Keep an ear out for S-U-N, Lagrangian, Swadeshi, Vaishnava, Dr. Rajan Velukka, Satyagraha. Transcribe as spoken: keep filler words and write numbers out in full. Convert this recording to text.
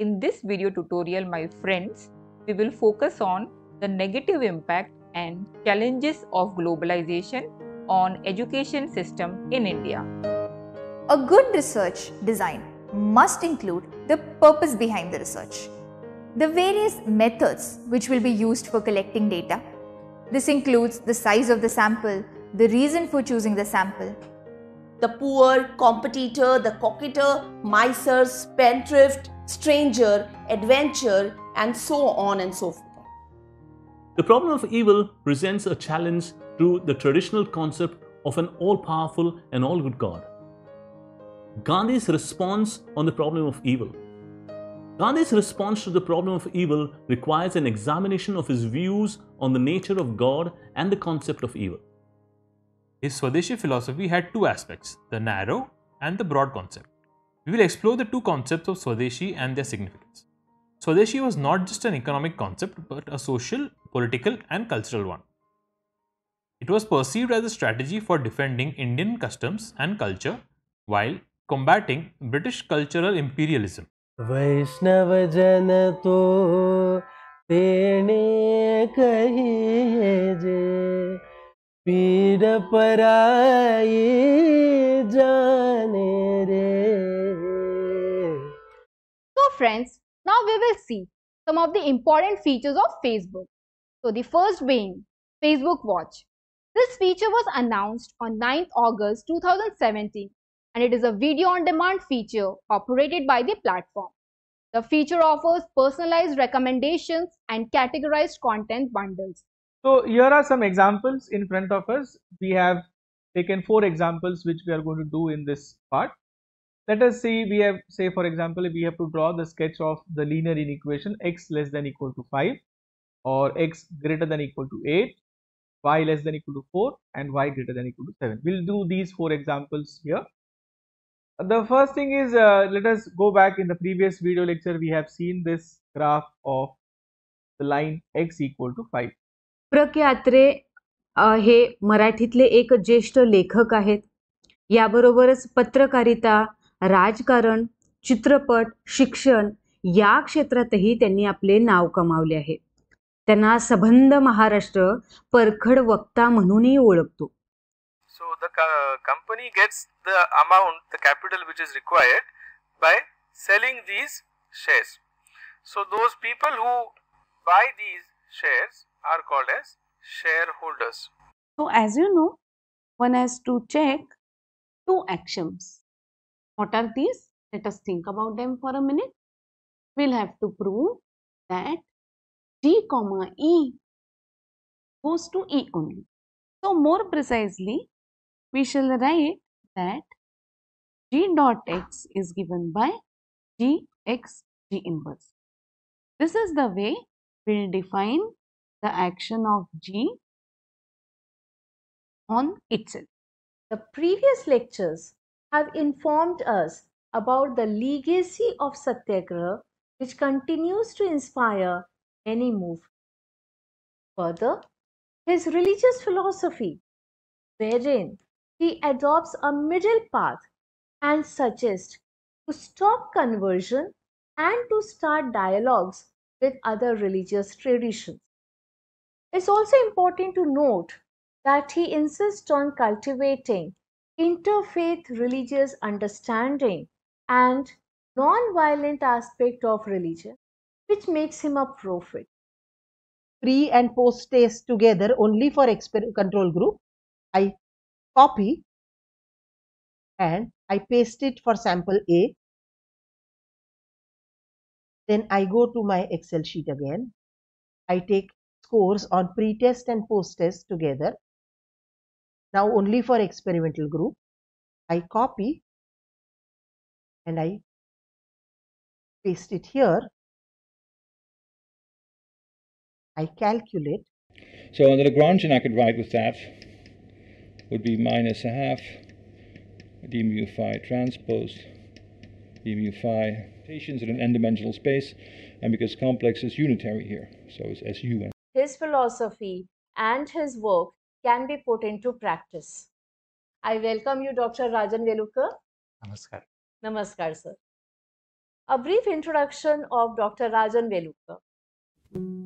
In this video tutorial, my friends, we will focus on the negative impact and challenges of globalization on education system in India. A good research design must include the purpose behind the research, the various methods which will be used for collecting data. This includes the size of the sample, the reason for choosing the sample. The poor, competitor, the coquetter, miser, spendthrift, stranger, adventure, and so on and so forth. The problem of evil presents a challenge to the traditional concept of an all-powerful and all-good God. Gandhi's response on the problem of evil. Gandhi's response to the problem of evil requires an examination of his views on the nature of God and the concept of evil. His Swadeshi philosophy had two aspects, the narrow and the broad concept. We will explore the two concepts of Swadeshi and their significance. Swadeshi was not just an economic concept, but a social, political, and cultural one. It was perceived as a strategy for defending Indian customs and culture while combating British cultural imperialism. Vaishnava jana to tene kahiye je, peeda paraaye jane re. Friends, now we will see some of the important features of Facebook. So the first being Facebook Watch. This feature was announced on ninth August two thousand seventeen and it is a video on demand feature operated by the platform. The feature offers personalized recommendations and categorized content bundles. So here are some examples in front of us. We have taken four examples which we are going to do in this part. Let us see, we have, say for example, we have to draw the sketch of the linear inequation x less than equal to five or x greater than equal to eight, y less than equal to four and y greater than equal to seven. We will do these four examples here. The first thing is, uh, let us go back. In the previous video lecture, we have seen this graph of the line x equal to five. प्रख्यात्रे हे मराठीतले एक ज्येष्ठ लेखक आहेत. याबरोबरच पत्रकारिता, राजकारण, चित्रपट, शिक्षण या क्षेत्रातही त्यांनी आपले नाव कमावले आहे. त्यांना सबंध महाराष्ट्र परखड वक्ता म्हणूनही ओळखतो. So the company gets the amount, the capital which is required by selling these shares. So those people who buy these shares are called as shareholders. So as you know, one has to check two actions. What are these? Let us think about them for a minute. We'll have to prove that G comma E goes to E only. So more precisely, we shall write that G dot X is given by G X G inverse. This is the way we'll define the action of G on itself. The previous lectures have informed us about the legacy of Satyagraha, which continues to inspire many movements. Further, his religious philosophy, wherein he adopts a middle path and suggests to stop conversion and to start dialogues with other religious traditions. It's also important to note that he insists on cultivating interfaith religious understanding and non-violent aspect of religion, which makes him a prophet. Pre and post stays together only for control group. I copy and I paste it for sample A. Then I go to my Excel sheet again. I take scores on pre-test and post-test together. Now only for experimental group, I copy and I paste it here. I calculate. So on the Lagrangian I could write with that would be minus a half d mu phi transpose d mu phi rotations in an n-dimensional space, and because complex is unitary here, so it's S U N. His philosophy and his work can be put into practice. I welcome you, Doctor Rajan Velukka. Namaskar. Namaskar, sir. A brief introduction of Doctor Rajan Velukka.